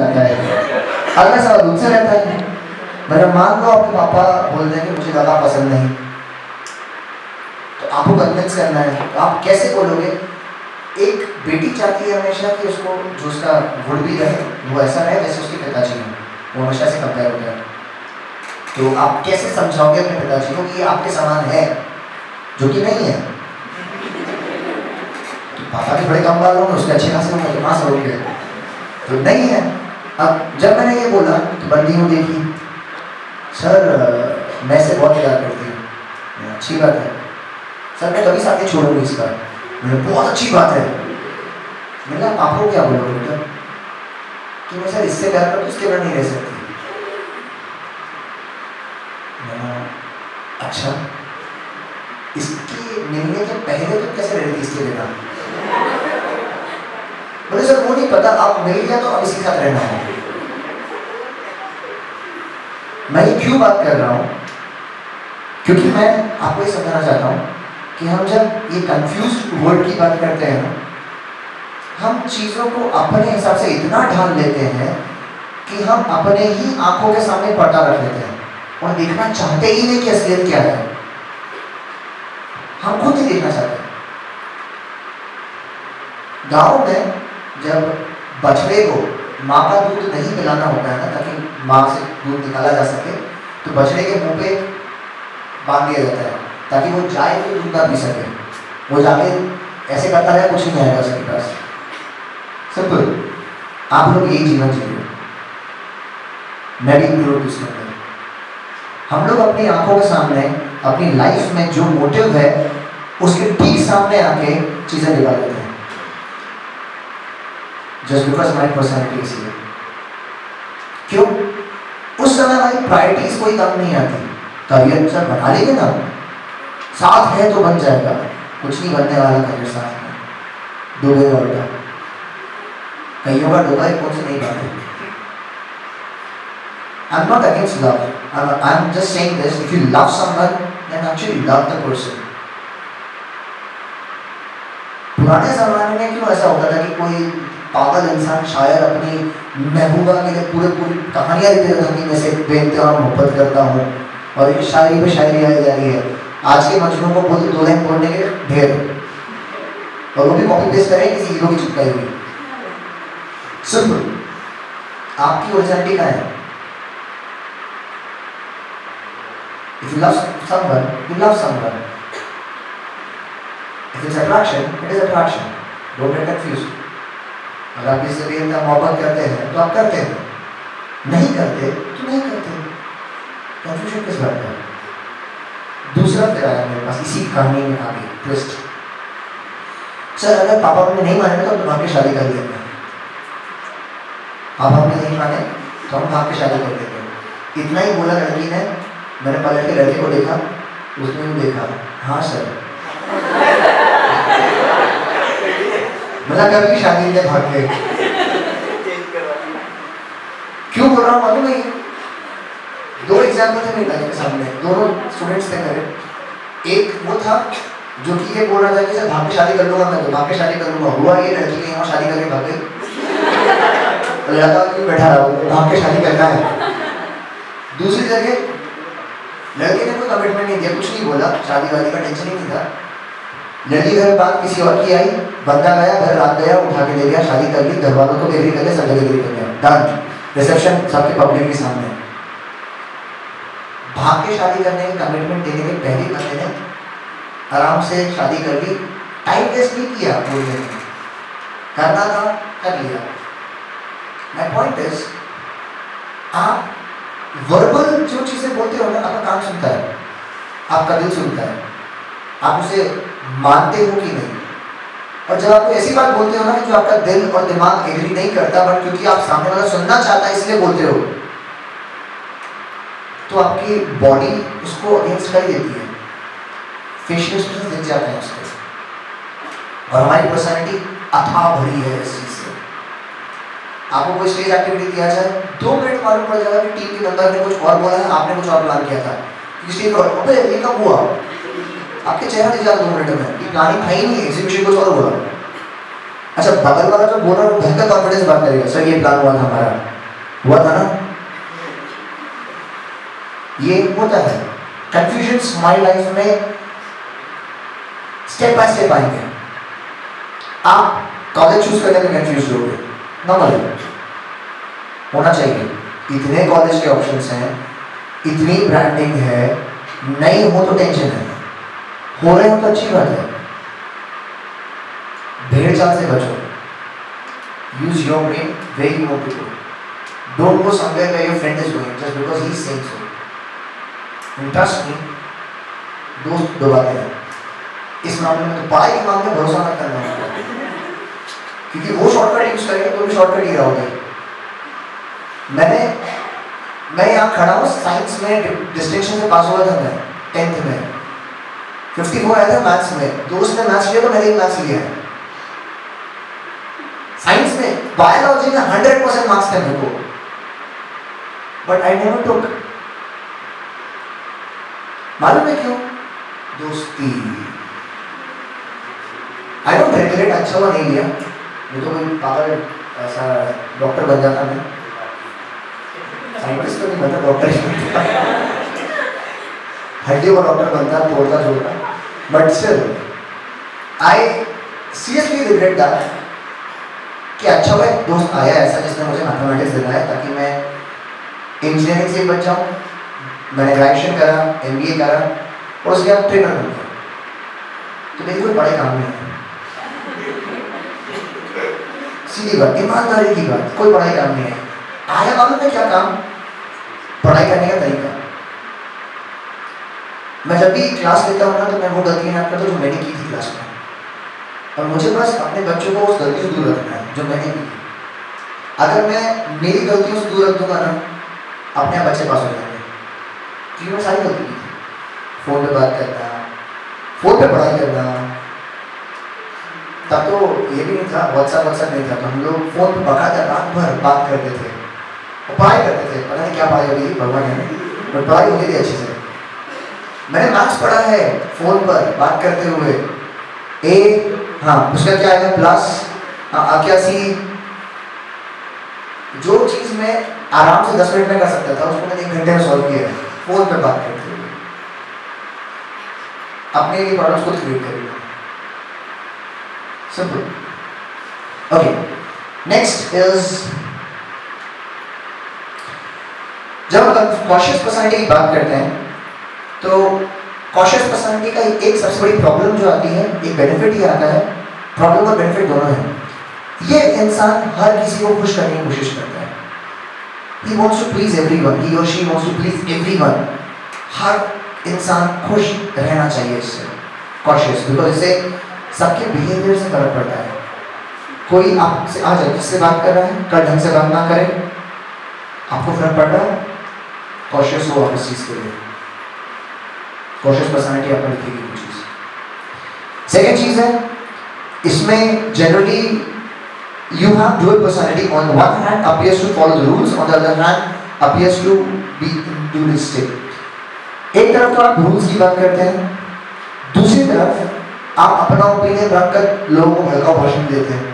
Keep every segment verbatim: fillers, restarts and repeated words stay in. जाता है, अगला सवाल दूध से रहता है। मैंने मान लो आपके पापा बोल दें कि मुझे दादा पसंद नहीं, तो आपको कन्विंस करना है, तो आप कैसे बोलोगे? एक बेटी चाहती है हमेशा कि उसको जो उसका गुण भी रहे वो ऐसा रहे जैसे उसके पिताजी हैं, वो हमेशा से कंपेयर होता है। तो आप कैसे समझाओगे अपने पिताजी को कि ये आपके समान है जो कि नहीं है? तो पापा भी बड़े कम बाल होंगे, उसके अच्छे खास होंगे, माँ सब होंगे, तो नहीं है। अब जब मैंने ये बोला तो बंदी हूँ देखी, सर मैं से बहुत प्यार करती हूँ, अच्छी बात है सर, मैं कभी साथ ही छोड़ूंगी इसका, मैंने बहुत अच्छी बात है। मैंने कहा पापा को क्या बोलोगे बेटा कि मैं सर इससे प्यार करती, उसके बाद नहीं रह सकती। अच्छा, इसके मिलने के पहले तो कैसे रहती इसके बिना? बोले सर वो नहीं पता, आप मिल गया तो अब इसके साथ रहना है। मैं ये क्यों बात कर रहा हूँ? क्योंकि मैं आपको ये समझाना चाहता हूँ कि हम जब ये कंफ्यूज्ड वर्ड की बात करते हैं ना, हम चीज़ों को अपने हिसाब से इतना ढाल लेते हैं कि हम अपने ही आंखों के सामने पर्दा रख लेते हैं और देखना चाहते ही नहीं कि असलियत क्या है, हम खुद ही देखना चाहते हैं। गाँव में जब बछड़े को माँ का दूध नहीं पिलाना होता है ना, ताकि माँ से दूध निकाला जा सके, तो बछड़े के मुंह पे बांध दिया जाता है ताकि वो जाए तो दूध ना पी सके। वो जाके ऐसे करता है, कुछ नहीं आएगा उसके पास। सिंपल, आप लोग यही जीवन जिए, मैं भी लोग उसके अंदर, हम लोग अपनी आंखों के सामने अपनी लाइफ में जो मोटिव है उसके ठीक सामने आके चीजें निकाल लेते हैं, जस्ट बिकॉज माई पर्सनैलिटी। इसलिए क्यों? उस समय हमारी प्रायोरिटीज कोई कम नहीं आती। करियर सर बना लेंगे ना, साथ है तो बन जाएगा, कुछ नहीं बनने वाला करियर साथ में, डूबे और कईयों का डूबा है, कुछ नहीं बना। I'm not against love. I'm, I'm just saying this. If you love someone, then actually love the person. पुराने ज़माने में क्यों ऐसा होता था कि कोई पागल इंसान शायर अपनी महबूबा के लिए पूरे पूरी कहानियाँ लिख देता था कि मैं से बेइंतहा मोहब्बत करता हूँ, और ये शायरी पे शायरी आई जा रही है। आज के मजनू को बोलते दो लाइन बोलने के ढेर, और वो भी कॉपी पेस्ट करें किसी हीरो की चिपकाई हुई। सिर्फ आपकी ओरिजिनलिटी कहाँ है? If you love someone, you love someone. If it's attraction, it is attraction. Don't get confused. अगर आप इससे भी इतना मोहब्बत करते हैं तो आप करते हैं, नहीं करते तो नहीं करते। कंफ्यूजन किस बात का? दूसरा फिर आया मेरे पास इसी कहानी में आगे ट्विस्ट। सर अगर पापा अपने नहीं माने तो हम भाग के शादी कर देते हैं, पापा अपने नहीं माने तो हम भाग के शादी कर देते हैं। इतना ही बोला लड़की ने, मैंने पलट के लड़के को देखा, उसने भी देखा, हाँ सर। मतलब कभी शादी में भाग गए। क्यों बोल रहा हूँ मालूम है? दो एग्जाम्पल थे मेरे लाइफ के सामने, दोनों स्टूडेंट्स थे मेरे। एक वो था जो कि ये बोल रहा था कि सर भाग के शादी कर लूँगा, मैं तो भाग के शादी कर लूँगा। हुआ ये लड़की ने यहाँ शादी करके भाग गई, लड़का क्यों बैठा रहा हूँ, भाग के शादी करना है। दूसरी जगह लड़के ने कोई कमिटमेंट नहीं दिया, कुछ नहीं बोला, शादी वादी का टेंशन ही नहीं था। लड़की घर बात किसी और की आई, बंदा गया घर, रात गया, उठा के ले गया, शादी कर ली, घर वालों को डिग्री कर लिया, सब डिग्री कर लिया, डन, रिसेप्शन सबके पब्लिक के सामने। भाग के शादी करने के कमिटमेंट देने के पहले बंदे ने आराम से शादी कर ली, टाइम वेस्ट नहीं किया, बोलने करना था कर लिया। माई पॉइंट इज, आप वर्बल जो चीज़ें बोलते हो ना, आपका कान सुनता है, आपका दिल सुनता है, आप उसे मानते हो कि नहीं। और जब आपको ऐसी बात बोलते हो ना जो आपका दिल और दिमाग एग्री नहीं करता, बट क्योंकि आप सामने वाला सुनना चाहता है इसलिए बोलते हो, तो आपकी बॉडी उसको अगेंस्ट कर देती है, फेशियल एक्सप्रेशन दिख जाते हैं उसके। और हमारी पर्सनैलिटी अथाह भरी है इस चीज़ से। आपको कोई स्टेज एक्टिविटी दिया जाए, दो मिनट मालूम पड़ जाएगा कि टीम के मेंबर ने कुछ और बोला है, आपने कुछ और प्लान किया था, स्टेज और अबे ये कब हुआ, आपके चेहरे दिख जाता दो मिनट में, ये प्लानिंग था ही नहीं, एग्जीक्यूशन कुछ और हुआ। अच्छा बगल वाला जो बोल रहा है धक्का कॉन्फिडेंस बात करेगा सर ये प्लान हुआ था हमारा, हुआ था ना, ये होता है। कंफ्यूजन हमारी लाइफ में स्टेप बाय स्टेप आएंगे। आप कॉलेज चूज करने में कंफ्यूज हो गए, नॉर्मल होना चाहिए, इतने कॉलेज के ऑप्शंस हैं, इतनी ब्रांडिंग है, नहीं हो तो टेंशन है, हो रहे हो तो अच्छी बात है, भेड़ चाल से बचो, use your brain way you want to go, don't go somewhere where your friend is going just because he is saying so. Trust me, दोस्त दबाते हैं इस मामले में, तो पढ़ाई के मामले में भरोसा मत करना, क्योंकि वो शॉर्टकट यूज करेगा तो भी शॉर्टकट ही रहोगे। मैंने मैं यहाँ खड़ा हूँ, साइंस में डिस्टिंक्शन से पास हुआ था मैं टेंथ में, फिफ्टी फोर आया था मैथ्स में, दोस्त ने मैथ्स लिया तो मैंने मैथ्स लिया। साइंस में बायोलॉजी में हंड्रेड परसेंट मार्क्स थे मेरे को, बट आई नेवर टुक, मालूम है क्यों? दोस्ती। आई डोंट रिग्रेट, अच्छा हुआ नहीं लिया, नहीं तो कोई पागल ऐसा डॉक्टर बन जाता मैं, साइंटिस्ट तो नहीं बनता, डॉक्टर ही बनता, हड्डी और डॉक्टर बनता, तोड़ता छोड़ता, but still I seriously regret that कि अच्छा भाई दोस्त आया ऐसा जिसने मुझे मैथमेटिक्स दिलाया ताकि मैं इंजीनियरिंग से बच जाऊँ। मैंने ग्रेजुएशन करा, एम बी ए करा और उसके बाद ट्रेनर बन गया, तो मेरे कोई बड़े काम नहीं है, सीधी बात, ईमानदारी की बात, कोई बड़ा काम नहीं है। आया मालूम है क्या काम? पढ़ाई करने का तरीका। मैं जब भी क्लास लेता हूँ ना तो मैं वो गलतियाँ ना करता हूँ जो मैंने की थी क्लास में, और मुझे बस अपने बच्चों को उस गलती से दूर रखना है जो मैंने की। अगर मैं मेरी गलतियों से दूर रख दूंगा ना, अपने आप बच्चे पास हो जाएंगे, क्योंकि मैं सारी गलती की थी, फ़ोन पर बात करना, फ़ोन पर पढ़ाई करना। तब तो ये भी नहीं था, व्हाट्सएप व्हाट्सएप नहीं था, तो हम लोग फ़ोन पर बकायदा रात भर बात करते थे, पढ़ाई करते थे, पता नहीं क्या पढ़ाई होती थी, भगवान है, बट पढ़ाई होती थी अच्छे से। मैंने मैथ्स पढ़ा है फोन पर बात करते हुए, ए हाँ उसका क्या आएगा प्लस इक्यासी, जो चीज़ मैं आराम से दस मिनट में कर सकता था उसको मैंने एक घंटे में सॉल्व किया फोन पर बात करते हुए, अपने लिए प्रॉब्लम्स को क्रिएट कर लिया, सिंपल। ओके, नेक्स्ट इज, जब हम कॉशियस पर्सनैलिटी की बात करते हैं तो कॉशियस पर्सनैलिटी का एक सबसे बड़ी प्रॉब्लम जो आती है, एक बेनिफिट ही आता है, प्रॉब्लम और बेनिफिट दोनों है। ये इंसान हर किसी को खुश करने की कोशिश करता है, he wants to please everyone, he और she wants to please everyone. हर इंसान खुश रहना चाहिए इससे, कॉशियस, बिकॉज इससे सबके बिहेवियर से फर्क पड़ता है। कोई आपसे आज अच्छे से बात कर रहा है, कल ढंग से बात ना करे, आपको फर्क पड़ रहा है, कॉशियस हो आप इस चीज़ के लिए, कॉशियस पर्सनैलिटी आपको लिखेगी कोई चीज़। सेकेंड चीज़ है इसमें, generally you have dual personality, on one hand appears to follow the rules, on the other hand appears to be individualistic. एक तरफ तो आप रूल्स की बात करते हैं, दूसरी तरफ आप अपना ओपिनियन रखकर लोगों को भड़काऊ भाषण देते हैं।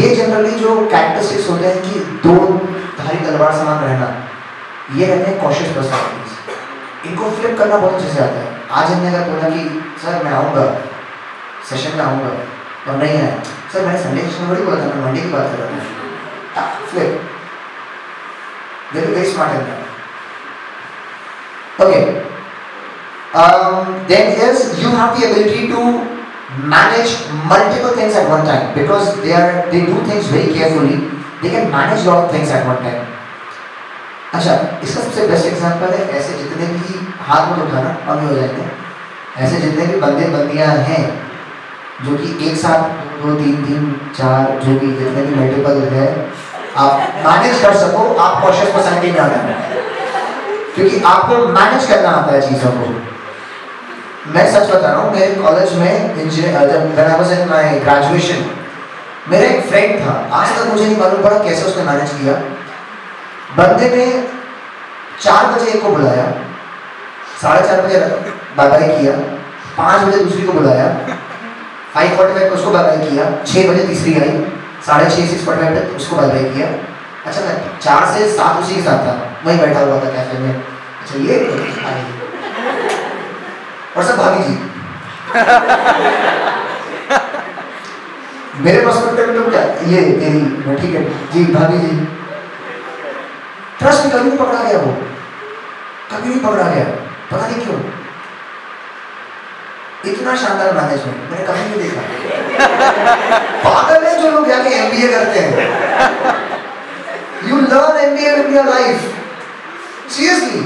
ये जनरली जो कैरेक्टरिस्टिक्स होते हैं कि दो धारी तलवार समान रहना, ये रहते हैं कॉशियस पर्सनैलिटीज। इनको फ्लिप करना बहुत अच्छे से आता है। आज हमने अगर बोला कि सर मैं आऊँगा सेशन में, आऊँगा और नहीं आया, सर मैंने संडे सेशन में बड़ी बोला था, मैं मंडे की बात कर रहा हूँ, फ्लिप, देखो वेरी स्मार्ट है। Okay, then is you have the ability to manage multiple things at one time, because they are they do things very carefully, they can manage lot of things at one time। अच्छा, इसका सबसे best example है, ऐसे जितने भी हाथ में उठाना कम हो जाएंगे, ऐसे जितने भी बंदे बंदियाँ हैं जो कि एक साथ दो तीन तीन चार जो भी जितने भी मल्टीपल है आप मैनेज कर सको, आप कॉशियस पर्सनैलिटी में आ जाए, क्योंकि आपको मैनेज करना आता है चीज़ों को। मैं सच बता रहा हूँ, मेरे कॉलेज में इंजीनियर जब मैंने वॉज इन माई ग्रेजुएशन, मेरा एक फ्रेंड था, आज तक मुझे नहीं मालूम पड़ा कैसे उसने मैनेज किया। बंदे ने चार बजे एक को बुलाया, साढ़े चार बजे बाय बाय किया, पाँच बजे दूसरी को बुलाया, हाई फोर्टी फाइव उसको बाय बाय किया, छः बजे तीसरी आई, साढ़े छः सिक्स फोर्टी फाइव तक उसको बाय बाय किया। अच्छा मैं चार से सात उसी के साथ था, वहीं बैठा हुआ था कैफे में। अच्छा ये और सब भाभी जी मेरे पर्सपेक्टिव में तो क्या ये तेरी ठीक है जी भाभी जी, ट्रस्ट कभी नहीं पकड़ा गया, वो कभी नहीं पकड़ा गया, पता नहीं क्यों। इतना शानदार मैनेजमेंट मैंने कभी नहीं देखा। पागल है जो लोग जाके एमबीए करते हैं। You learn MBA in your life, seriously.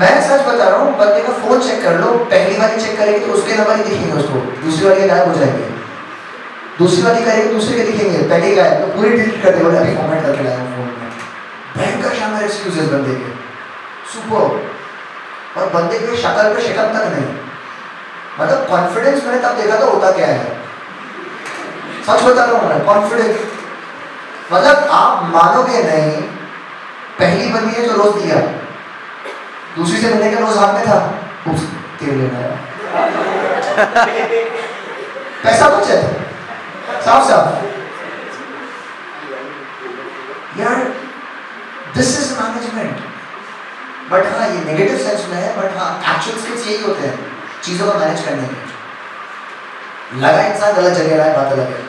मैं सच बता रहा हूँ, बंदे का फोन चेक कर लो, पहली वाली चेक करेंगे तो उसके नंबर ही दिखेंगे उसको, दूसरी वाली गायब हो जाएंगे, दूसरी वाली करेंगे दूसरे के दिखेंगे, पहली गायब, तो पूरी डिलीट कर देंगे। अभी कमेंट करके लाया फोन में, भयंकर शानदार एक्सक्यूजेस बंदे के, सुपर। और बंदे के शक्ल पे शक्ल तक नहीं, मतलब कॉन्फिडेंस मैंने तब देखा था होता क्या है, सच बता रहा हूँ मैं। कॉन्फिडेंस मतलब आप मानोगे नहीं, पहली बंदी है जो रोज दिया, दूसरी से मिलने का रोज हाथ में था, तेल लेना है, पैसा बचत, साफ साफ यार, दिस इज मैनेजमेंट। बट हाँ ये नेगेटिव सेंस में है, बट हाँ एक्चुअल स्किल्स यही होते हैं चीज़ों को मैनेज करने के। लगा इंसान गलत जगह रहा है, बात अलग है,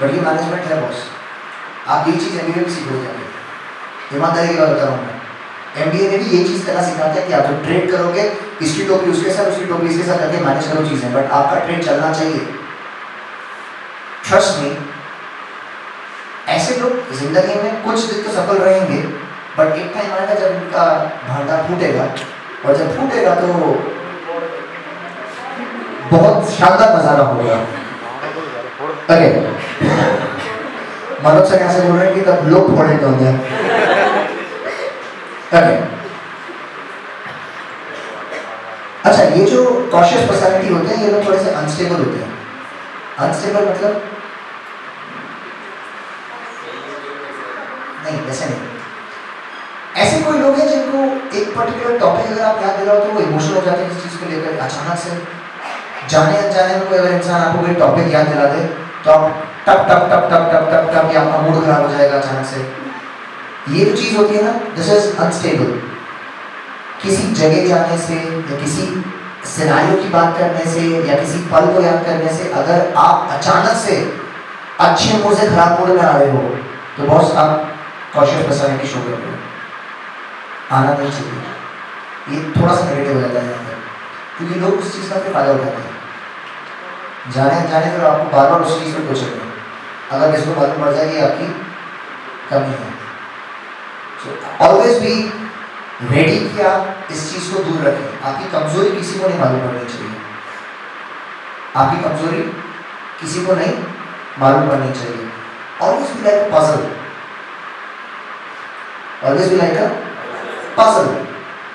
बट ये मैनेजमेंट है बॉस। आप ये चीज़ एमबीए में सीखो जाएंगे, ईमानदारी की बात बता रहा हूँ मैं। एमबीए में भी ये चीज़ करना सिखाता है कि आप जो ट्रेड करोगे, इसकी टोपी उसके साथ, उसकी टोपी इसके साथ करके मैनेज करो चीज़ें, बट आपका ट्रेड चलना चाहिए। ट्रस्ट में ऐसे लोग जिंदगी में कुछ दिन तो सफल रहेंगे, बट एक टाइम आएगा जब उनका भांडा फूटेगा, और जब फूटेगा तो बहुत शानदार नजारा होगा। अरे मनोज सर ऐसे बोल रहे हैं कि तब लोग फोड़े होंगे। अरे अच्छा, ये जो कॉशियस पर्सनैलिटी होते हैं, ये लोग थोड़े से अनस्टेबल होते हैं। अनस्टेबल मतलब नहीं, वैसे नहीं। ऐसे कोई लोग हैं जिनको एक पर्टिकुलर टॉपिक अगर आप याद दिलाओ तो वो इमोशनल हो जाते हैं किसी चीज़ को लेकर। अचानक से जाने अनजाने में कोई अगर इंसान आपको कोई टॉपिक याद दिला दे तो आप टप टप टप टप टप टप टप या आपका मूड खराब हो जाएगा अचानक से। ये जो चीज़ होती है ना, दिस इज अनस्टेबल। किसी जगह जाने से या किसी सिनेरियो की बात करने से या किसी पल को याद करने से अगर आप अचानक से अच्छे मूड से खराब मूड में आ रहे हो तो बॉस आप कॉशियस पर्सनैलिटी शो करोगे, आना नहीं चाहिए। ये थोड़ा सा नेगेटिव हो जाता है यहाँ पर, क्योंकि लोग उस चीज़ का फिर फायदा उठाते हैं जाने जाने फिर आपको बार बार उस चीज़ पर पूछेंगे अगर किसको मालूम पड़ जाए कि आपकी कमी है। सो ऑलवेज भी रेडी किया, इस चीज़ को दूर रखें। आपकी कमज़ोरी किसी को नहीं मालूम पड़नी चाहिए, आपकी कमज़ोरी किसी को नहीं मालूम पड़नी चाहिए। Always be like a puzzle, always be like a पसंद,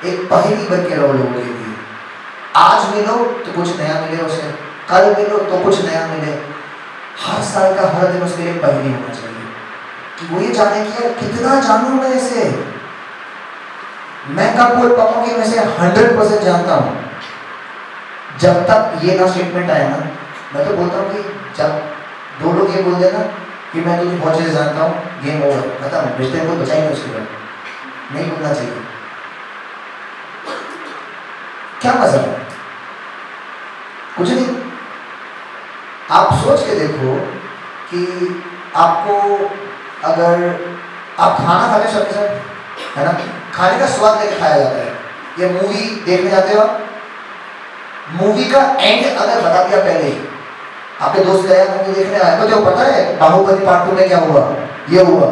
एक पहेली बन के रहो लोगों के लिए। आज मिलो तो कुछ नया मिले उसे, कल मिलो तो कुछ नया मिले। हर साल का हर दिन उसके लिए पहेली होना चाहिए कि वो ये जाने कि यार कितना जानू मैं इसे, मैं कब बोल पाऊंगी, मैं इसे हंड्रेड परसेंट जानता हूँ। जब तक ये ना स्टेटमेंट आया ना, मैं तो बोलता हूँ कि जब दो लोग ये बोल देना कि मैं तुझे बहुत चीज़ें जानता हूँ, गेम ओवर, पता नहीं रिश्ते को बचाएंगे। उसके बाद नहीं बोलना चाहिए। क्या मजा है? कुछ नहीं। आप सोच के देखो कि आपको अगर आप खाना खाते सबके साथ है ना, खाने का स्वाद लेके खाया जाता है, या मूवी देखने जाते हो आप, मूवी का एंड अगर बता दिया पहले ही, आपके दोस्त गया मूवी देखने आए तो देखो पता है बाहुबली पार्ट टू में क्या हुआ, ये हुआ,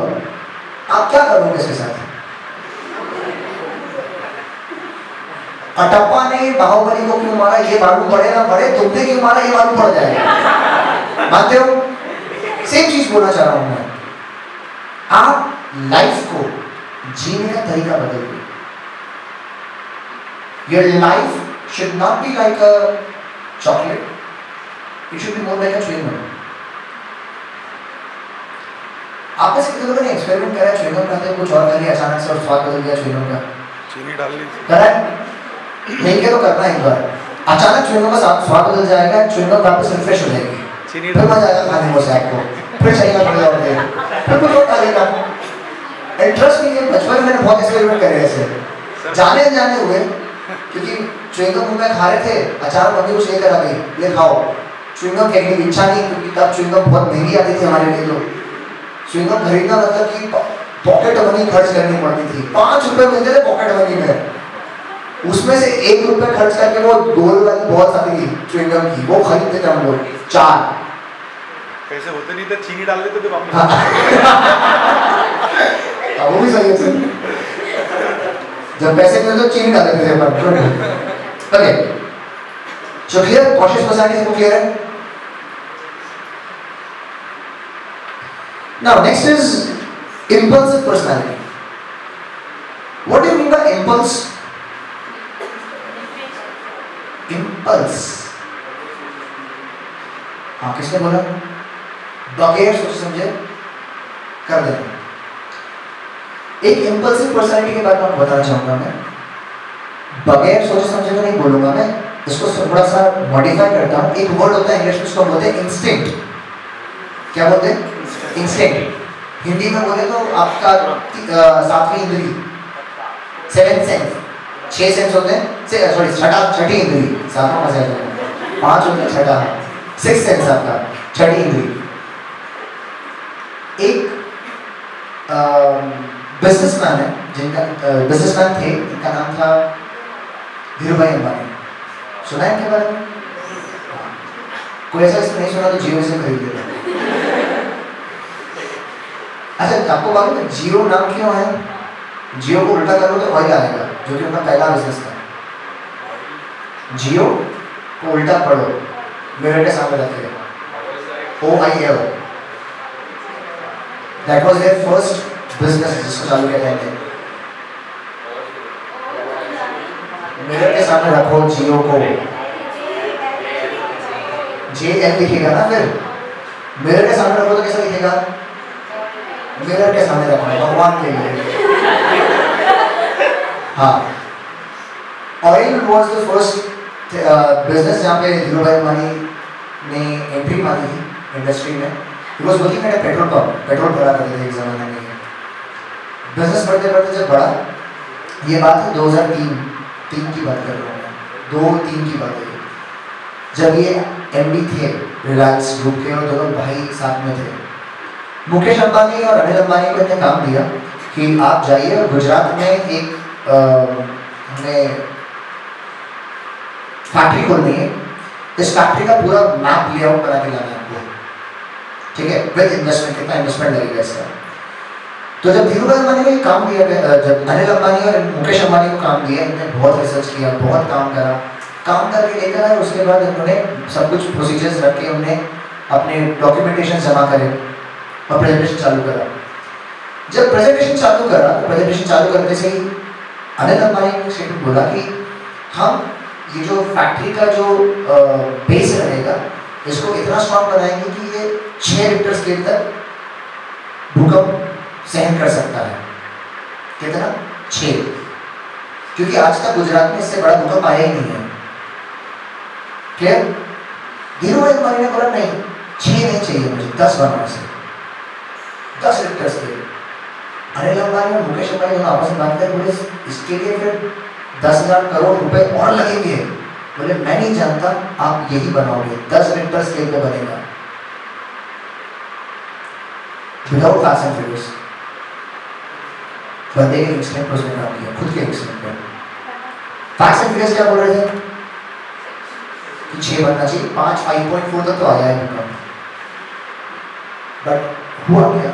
आप क्या करोगे इसके साथ? अटप्पा ने बाहुबली को क्यों मारा ये मालूम पड़े ना पड़े, तुमने क्यों मारा ये मालूम पड़ जाएगा। मानते हो? सेम चीज बोलना चाह रहा हूं मैं। आप लाइफ को जीने का तरीका बदलिए। Your life should not be like a chocolate, it should be more like a chewing gum. आपने से कितने लोगों ने एक्सपेरिमेंट करा है, च्युइंगम खाते हैं कुछ और करिए, अचानक से और स्वाद बदल गया च्युइंगम का, चीनी डाल ली, नहीं क्या तो करना है एक बार। अचानक चूर्णों का स्वाद बदल जाएगा, चूर्णों वापस रिफ्रेश हो जाएगी, फिर मजा आएगा खाने में आपको, फिर चाहिए फिर कुछ और डालेगा। इंटरेस्ट नहीं है, बचपन में मैंने बहुत एक्सपेरिमेंट करे ऐसे जाने जाने हुए, क्योंकि च्युइंगम में खा रहे थे, अचानक मम्मी कुछ लेकर आ गई, ये खाओ। च्युइंगम कहने की इच्छा नहीं, क्योंकि तब च्युइंगम बहुत महंगी आती थी हमारे लिए, तो च्युइंगम खरीदना मतलब कि पॉकेट मनी खर्च करनी पड़ती थी, पाँच रुपये मिलते थे पॉकेट मनी में, उसमें से एक रुपये खर्च करके वो दो रुपये की बहुत आती थी च्युइंगम की, वो खरीदते थे हम लोग चार। पैसे होते नहीं थे, चीनी डाल देते थे पापा, वो भी सही है सर। जब पैसे मिले तो चीनी डाल देते थे। ओके, जो क्लियर कोशिश मसानी सबको क्लियर है। Now next is impulsive personality. What do you mean by impulse? Impulse, हाँ किसने बोला? बगैर सोच समझे कर देना। एक इम्पल्सिव पर्सनैलिटी के बारे में आपको बताना चाहूँगा मैं, बगैर सोचे समझे तो नहीं बोलूँगा मैं, इसको थोड़ा सा मॉडिफाई करता हूँ। एक वर्ड होता है इंग्लिश में, उसको बोलते हैं इंस्टिंक्ट। क्या बोलते हैं? इंस्टिंक्ट। हिंदी में बोले तो आपका सातवीं इंद्री, सेवन सेंस, छः सेंस होते हैं, सॉरी छठा छठी इंद्री, सातवां मजा पाँच होते हैं, छठा सिक्स सेंस आपका छठी इंद्री। एक बिजनेसमैन है, जिनका बिजनेसमैन थे, इनका नाम था धीरू भाई अंबानी। सुना है इनके बारे में? कोई ऐसा इसमें नहीं सुना तो जियो से खरीद लेता। अच्छा आपको मालूम है जियो नाम क्यों है? जियो को उल्टा करो तो ऑयल आएगा, जो कि उनका पहला बिजनेस था। जियो को उल्टा पढ़ो, मेरे के सामने रखेगा O I L. That was there first business जिसको चालू किया जाएंगे। मिरर के सामने रखो जियो को, जे एम लिखेगा ना, फिर मिरर के सामने रखो तो कैसा लिखेगा? मिरर के सामने रखो भगवान के लिए। हाँ, oil was the first business जहाँ पे धीरू भाई अंबानी ने एंट्री मारी थी इंडस्ट्री में। रोज बोली मैंने पेट्रोल पंप पेट्रोल भरा करते थे एक जमाने में। बिजनेस बढ़ते बढ़ते जब बढ़ा, ये बात है दो हज़ार तीन तीन की बात कर रहा हूँ मैं, दो तीन की बात है, जब ये एमडी थे रिलायंस ग्रुप के और दोनों भाई साथ में थे। मुकेश अंबानी और अनिल अंबानी को इन्हें काम दिया कि आप जाइए और गुजरात में एक हमें फैक्ट्री खोलनी है, इस फैक्ट्री का पूरा मैप लिया आउट बना के लाना आपको, ठीक है, विद इन्वेस्टमेंट, कितना इन्वेस्टमेंट लगेगा इसका। तो जब धीरू भाई अंबानी को काम दिया गया, जब अनिल अंबानी और मुकेश अंबानी को काम दिया, इन्होंने बहुत रिसर्च किया, बहुत काम करा, काम करके लेकर आए। उसके बाद इन्होंने सब कुछ प्रोसीजर्स रख के उन्होंने अपने डॉक्यूमेंटेशन जमा करे और प्रेजेंटेशन चालू करा। जब प्रेजेंटेशन चालू करा तो प्रेजेंटेशन चालू करने से ही अनिल अंबानी से बोला कि हम ये जो फैक्ट्री का जो बेस रहेगा इसको इतना स्ट्रॉन्ग बनाएंगे कि ये छः रिक्टर स्केल तक भूकंप सहन कर सकता है। कितना? छः, क्योंकि आज तक गुजरात में इससे बड़ा भूकंप आया ही नहीं है। क्लियर? धीरू भाई अंबानी ने बोला नहीं, छः नहीं चाहिए मुझे, दस बनाना चाहिए, दस रिक्टर स्केल। अनिल अंबानी और मुकेश अंबानी दोनों आपस में बात कर बोले इसके लिए फिर दस हजार करोड़ रुपए और लगेंगे। बोले मैं नहीं जानता, आप यही बनाओगे, दस रिक्टर स्केल पर बनेगा विदाउट कास्ट एंड फ्यूज। बंदे के इंस्टेंट पर उसने काम किया, खुद के इंस्टेंट पर। फैक्ट्स एंड फिगर्स क्या बोल रहे थे कि छः बनना चाहिए, पाँच फाइव पॉइंट फोर तक तो आया है भूकंप, बट हुआ क्या?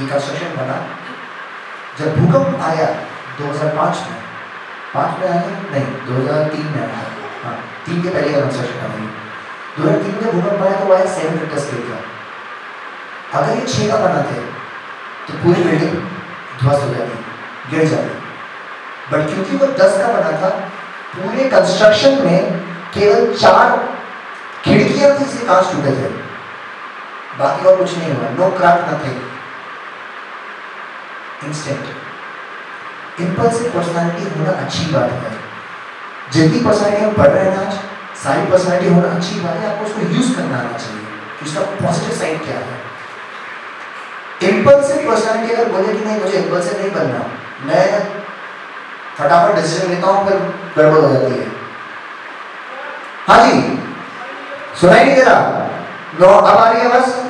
ये कंस्ट्रक्शन बना, जब भूकंप आया दो हज़ार पाँच में, पाँच में आया नहीं, दो हज़ार तीन में आया, हाँ तीन के पहले का कंस्ट्रक्शन आया, दो हज़ार तीन में भूकंप आया तो आया सेवन रिक्टर स्केल का। अगर ये छः का बनाते तो पूरी बिल्डिंग ध्वस्त हो जाती, गिर जाती, बट क्योंकि वो दस का बना था, पूरे कंस्ट्रक्शन में केवल चार खिड़कियां थी, इसलिए कांच टूटे थे, बाकी और कुछ नहीं हुआ, no crack nothing. Instant, impulsive personality होना अच्छी बात है। जितनी पर्सनालिटी हम पढ़ रहे हैं आज, सारी पर्सनैलिटी होना अच्छी बात है, आपको उसको यूज करना आना चाहिए कि उसका पॉजिटिव साइड क्या है। इम्पल्सिव पर्सनैलिटी अगर बोले कि नहीं मुझे इम्पल्सिव नहीं बनना, मैं फटाफट डिसीजन लेता हूँ, फिर गड़बड़ हो जाती है। हाँ जी, सुनाई नहीं दे रहा? नो, अब आ रही है बस,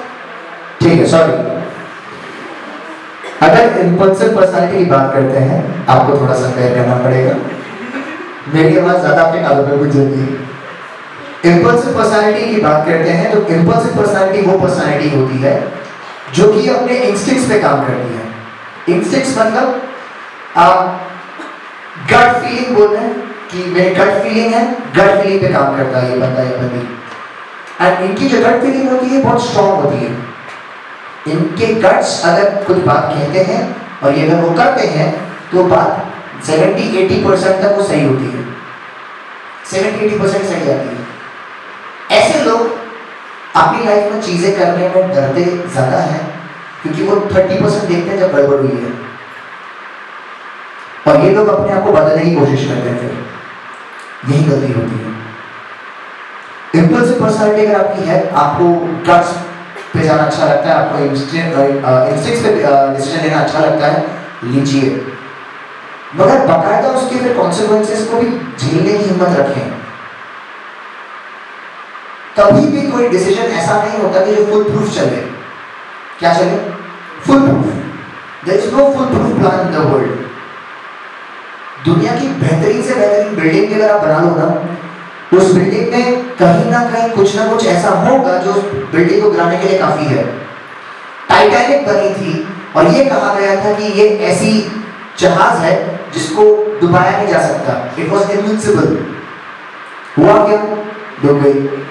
ठीक है, सॉरी। अगर इम्पल्सिव पर्सनैलिटी की बात करते हैं, आपको थोड़ा सा फेयर करना पड़ेगा, मेरी आवाज ज्यादा आपके कानों में गुजरती है। इम्पल्सिव पर्सनालिटी की बात करते हैं तो इम्पल्सिव पर्सनालिटी वो पर्सनालिटी होती है जो कि अपने इंस्टिंक्ट्स पे काम करती है। इंस्टिंक्ट्स मतलब आप गट फीलिंग बोल रहे हैं कि मेरे गट फीलिंग है, गट फीलिंग पे काम करता है ये बंदा ये बंदी। एंड इनकी जो गट फीलिंग होती है बहुत स्ट्रांग होती है। इनके गट्स अगर कुछ बात कहते हैं और ये अगर वो करते हैं तो बात सत्तर अस्सी परसेंट तक वो सही होती है, सत्तर अस्सी परसेंट सही आती है। ऐसे लोग अपनी लाइफ में चीज़ें करने में डरते ज़्यादा हैं क्योंकि वो तीस परसेंट देखते हैं जब गड़बड़ हुई है, और ये लोग अपने आप को बदलने की कोशिश करते हैं, फिर यही गलती होती है। इम्पल्सिव पर्सनैलिटी अगर आपकी है, आपको गट्स पे जाना अच्छा लगता है, आपको इंस्टिंक्ट्स पे डिसीजन लेना अच्छा लगता है, लीजिए, मगर बाकायदा उसके फिर कॉन्सिक्वेंसेस को भी झेलने की हिम्मत रखें। कभी भी कोई डिसीजन ऐसा नहीं होता कि जो फुल प्रूफ चले। क्या चले? Full proof. There is no full proof plan in the world. दुनिया की बेहतरीन से बेहतरीन बिल्डिंग अगर आप बना लो ना, उस बिल्डिंग में कहीं ना कहीं कुछ ना कुछ ऐसा होगा जो उस बिल्डिंग को गिराने के लिए काफी है। टाइटैनिक बनी थी और ये कहा गया था कि ये ऐसी जहाज है जिसको डुबाया नहीं जा सकता, इट वॉज इनविंसिबल। हुआ क्या? डूब गई।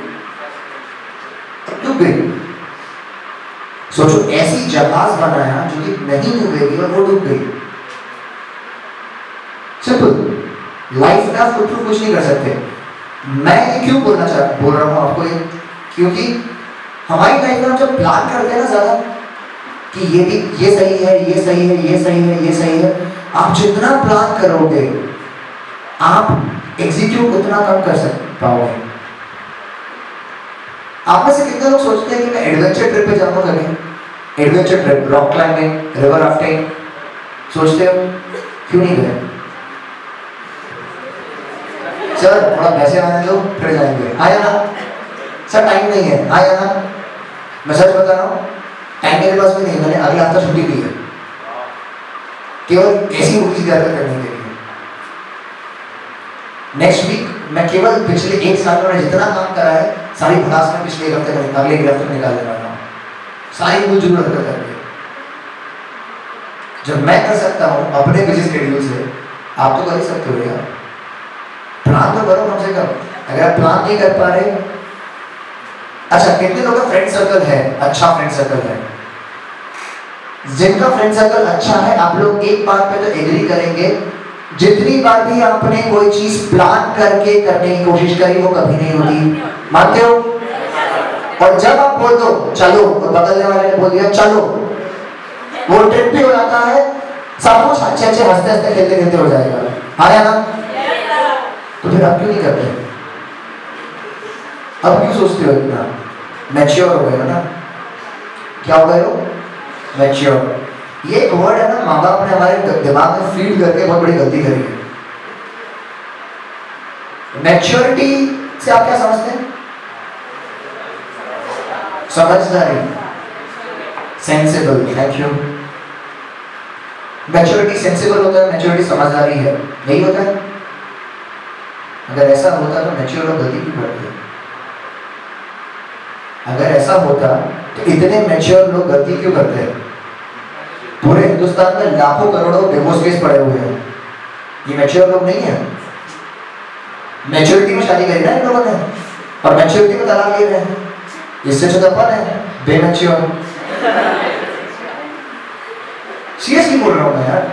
सोचो, ऐसी जहाज बनाया जो कि नहीं डूबेगी और वो डूब गई। सिंपल। लाइफ में आप खुद कुछ नहीं कर सकते। मैं ये क्यों बोलना चाह बोल रहा हूँ आपको ये, क्योंकि हमारी लाइफ में हम जब प्लान करते हैं ना ज्यादा कि ये भी ये सही है, ये सही है, ये सही है, ये सही है, आप जितना प्लान करोगे आप एग्जीक्यूट उतना कम कर सकते पाओगे। आप में से कितने लोग सोचते हैं कि मैं एडवेंचर ट्रिप पे जाऊंगा करके? Adventure trip, rock climbing, river rafting, सोचते हो? क्यों नहीं गए? सर थोड़ा पैसे आने दो फिर जाएंगे। हाँ या ना? सर टाइम नहीं है। हाँ या ना? मैं सच बता रहा हूँ, टाइम मेरे पास भी नहीं, मैंने अगले हफ्ता छुट्टी ली है केवल ऐसी मूवीज ज्यादा करने के लिए। नेक्स्ट वीक मैं केवल पिछले एक साल में जितना काम करा है सारी क्लास में पिछले एक हफ्ते में अगले एक हफ्ते में निकाल रहा हूँ, सारी मुझे जरूर करके जब मैं कर सकता हूँ अपने बिजी शेड्यूल से। आप तो कर ही सकते हो यार, प्लान तो करो कम से कम। अगर आप प्लान नहीं कर पा रहे, अच्छा कितने लोग का फ्रेंड सर्कल है, अच्छा फ्रेंड सर्कल है? जिनका फ्रेंड सर्कल अच्छा है आप लोग एक बात पे तो एग्री करेंगे, जितनी बार भी आपने कोई चीज प्लान करके करने की कोशिश करी वो कभी नहीं होती। मानते हो? और जब आप बोल दो चलो और बदलने वाले ने बोल दिया चलो, वो ट्रिप भी हो जाता है, सब कुछ अच्छे अच्छे हंसते हंसते खेलते खेलते हो जाएगा। हाँ या ना? तो फिर आप क्यों नहीं करते? अब क्यों सोचते हो इतना? मैच्योर हो गए हो ना? क्या हो गए हो? मैच्योर। ये एक वर्ड है ना, माँ बाप ने हमारे दिमाग में फीड करके बहुत बड़ी गलती करी है। मैच्योरिटी से आप क्या समझते हैं? समझदारी, sensible. Thank you. Maturity sensible होता है, मैच्योरिटी समझदारी है, नहीं होता है? अगर ऐसा होता तो मैच्योर और गलती क्यों करते? अगर ऐसा होता तो इतने मैच्योर लोग गलती क्यों करते हैं? पूरे हिंदुस्तान में लाखों करोड़ों डिवोर्स केस पड़े हुए हैं, ये मैच्योर लोग नहीं है। मैच्योरिटी में शादी करी ना इन लोगों ने और मैच्योरिटी में तलाक ले रहे हैं, इससे छुदापन है, बेमैच्योर। सीरियसली बोल रहा हूँ मैं यार,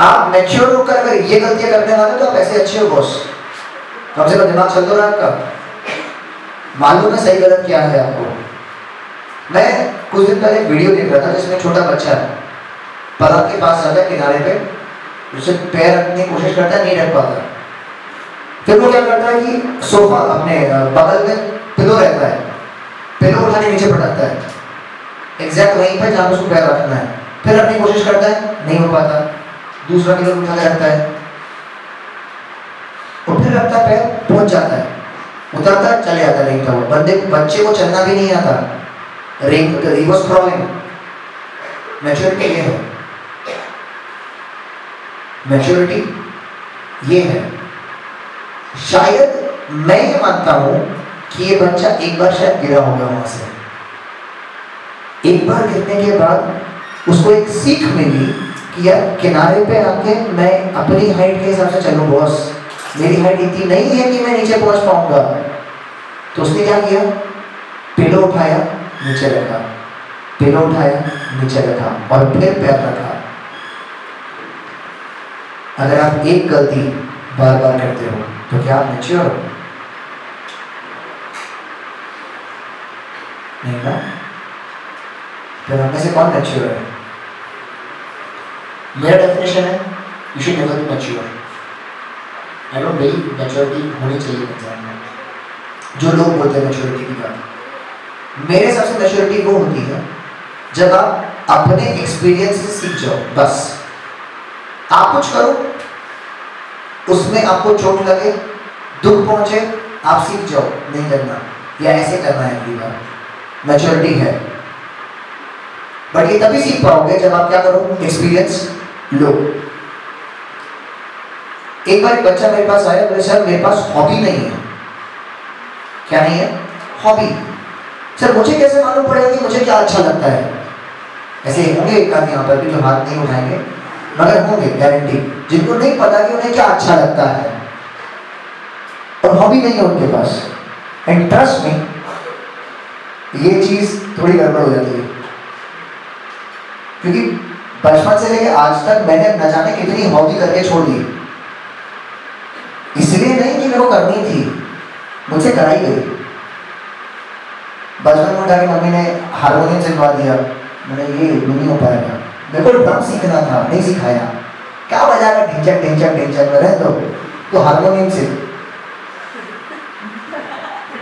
आप मैच्योर होकर अगर ये गलतियां करने वाले तो आप ऐसे अच्छे हो बॉस, कम से कम दिमाग चल दो ना आपका, मालूम है सही गलत क्या है आपको। मैं कुछ दिन पहले वीडियो देख रहा था जिसमें छोटा बच्चा तालाब के पास जाता है किनारे पे, उसे पैर रखने की कोशिश करता है, नहीं रख पाता, फिर वो क्या करता है कि सोफा अपने बगल में पिलो रहता है, पिलो उठाने नीचे पटकता है एग्जैक्ट वहीं पर जहाँ उसको पैर रखना है, फिर अपनी कोशिश करता है, नहीं हो पाता, दूसरा पिलो उठा के रखता है और फिर अपना पैर पहुँच जाता है, उतरता है, चले जाता है। नहीं बंदे बच्चे को चलना भी नहीं आता, रिवर्स क्रॉलिंग मैच्योरिटी ये है, मैच्योरिटी ये है। शायद मैं ये मानता हूं कि ये बच्चा एक बार शायद गिरा होगा वहां से, एक बार गिरने के बाद उसको एक सीख मिली कि यार किनारे पे आके मैं अपनी हाइट के हिसाब से चलूं, बॉस मेरी हाइट इतनी नहीं है कि मैं नीचे पहुंच पाऊंगा। तो उसने क्या किया, पिलो उठाया नीचे रखा, पिलो उठाया नीचे रखा और फिर पैर रखा। अगर आप एक गलती बार बार करते हो तो क्या आप मैच्योर हो? नहीं ना, फिर हम में से कौन मैच्योर है? मेरा डेफिनेशन है you should never be mature. I don't believe maturity होनी चाहिए इंसान में। जो लोग बोलते हैं मैच्योरिटी की बात, मेरे हिसाब से मैच्योरिटी वो होती है जब आप अपने एक्सपीरियंस से सीख जाओ। बस आप कुछ करो, उसमें आपको चोट लगे, दुख पहुंचे, आप सीख जाओ नहीं करना या ऐसे करना है, अगली बार मैच्योरिटी है। बट ये तभी सीख पाओगे जब आप क्या करो, एक्सपीरियंस लो। एक बार एक बच्चा मेरे पास आया, बोले सर मेरे पास हॉबी नहीं है। क्या नहीं है? हॉबी। सर मुझे कैसे मालूम पड़ेगा कि मुझे क्या अच्छा लगता है? ऐसे होंगे एक आध यहाँ पर भी जो हाथ नहीं उठाएंगे, मगर होंगे गारंटी, जिनको नहीं पता कि उन्हें क्या अच्छा लगता है और हॉबी नहीं है उनके पास। एंड ट्रस्ट मी, ये चीज थोड़ी गड़बड़ हो जाती है, क्योंकि बचपन से लेकर आज तक मैंने न जाने कितनी हॉबी करके छोड़ दी। इसलिए नहीं कि मेरे को करनी थी, मुझसे कराई गई। बचपन में जाके मम्मी ने हारमोनियम सिलवा दिया, मैंने ये नहीं हो पाएगा, मेरे को ड्रम सीखना था, नहीं सिखाया, क्या बजाएगा, ढिंचक ढिंचक ढिंचक में रह दो, तो हारमोनियम सीख।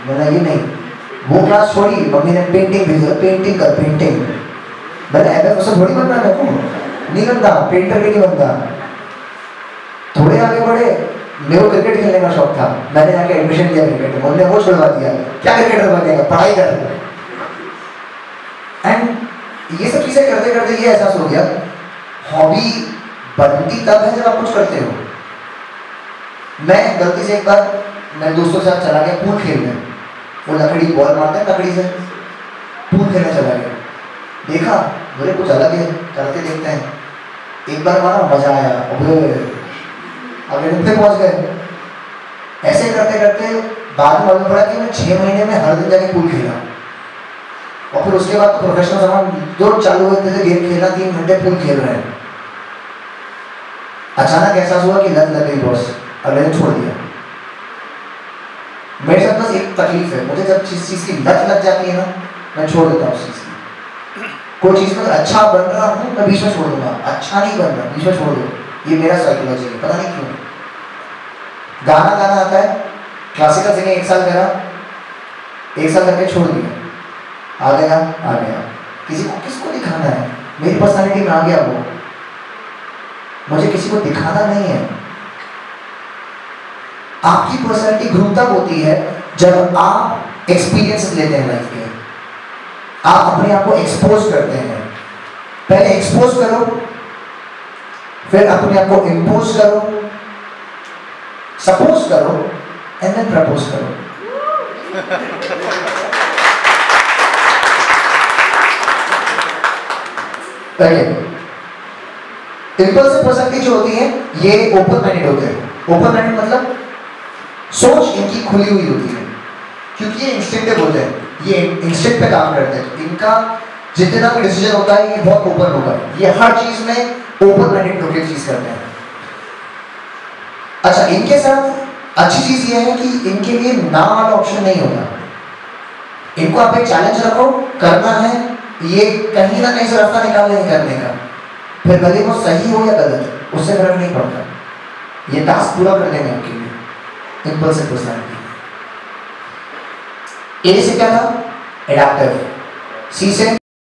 मैंने ये नहीं, वो क्लास छोड़ी, मम्मी ने पेंटिंग भेजा, पेंटिंग कर, पेंटिंग। मैंने ऐसा उससे थोड़ी बनना, मेरे को नहीं बनता, पेंटर भी नहीं बनता। थोड़े आगे बढ़े, मेरे को क्रिकेट खेलने का शौक था, मैंने यहाँ के एडमिशन लिया क्रिकेट में, उन्होंने वो छोड़वा दिया, क्या क्रिकेटर बनेगा, पढ़ाई कर। एंड ये सब चीज़ें करते करते ये एहसास हो गया, हॉबी बनती तब है जब आप कुछ करते हो। मैं गलती से एक बार मैं दोस्तों के साथ चला गया पूल खेलने, वो लकड़ी बॉल मारते हैं लकड़ी से, पूल खेलने चला गया, देखा बोले कुछ अलग है करते, देखते हैं, एक बार मारा मजा आया, अगले दिन फिर पहुंच गए। ऐसे करते करते बाद में मालूम पड़ा कि मैं छः महीने में हर दिन जाके पूल खेला, और फिर उसके बाद प्रोफेशनल सामान जो चालू हुए थे, गेम खेला, तीन घंटे पूल खेल रहे हैं। अचानक एहसास हुआ कि लत लग गई बॉस, अगले दिन छोड़ दिया। मेरे साथ बस एक तकलीफ है, मुझे जब जिस चीज़ की लत लग जाती है ना, मैं छोड़ देता हूँ उस चीज़ की। कोई चीज़ में अच्छा बन रहा हूँ, मैं बीच में छोड़ दूंगा, अच्छा नहीं बन रहा बीच में छोड़ दूँ, ये मेरा साइकोलॉजी है, पता नहीं क्यों। गाना गाना आता है, क्लासिकल सिंगिंग एक साल करा, एक साल करके छोड़ दिया, आ गया आ गया, किसी को किसको दिखाना है, मेरी पर्सनालिटी में आ गया वो, मुझे किसी को दिखाना नहीं है। आपकी पर्सनालिटी ग्रोथ तक होती है जब आप एक्सपीरियंस लेते हैं लाइफ के, आप अपने आप को एक्सपोज करते हैं। पहले एक्सपोज करो, फिर अपने आप को इम्पोज करो, सपोज करो, एंड देन प्रपोज करो। इम्पल्सिव पर्सनालिटी जो होती है ये ओपन माइंडेड होते हैं। ओपन माइंडेड मतलब सोच इनकी खुली हुई होती है, क्योंकि ये इंस्टिंक्टिव होते हैं, ये इंस्टिंक्ट पे काम करते हैं। इनका जितना भी डिसीजन होता है ये बहुत ओपन होगा, ये हर चीज में ओपन माइंडेड होकर चीज करते हैं। अच्छा, इनके साथ अच्छी चीज ये है कि इनके लिए ना वाला ऑप्शन नहीं होगा। इनको आप एक चैलेंज रखो, करना है, ये कहीं ना कहीं से रास्ता निकालेंगे करने का, फिर भले वो सही हो या गलत, उससे फर्क नहीं पड़ता, ये टास्क पूरा कर लेंगे आपके लिए। impulsive personality. ए से क्या था एडाप्टिव, सी से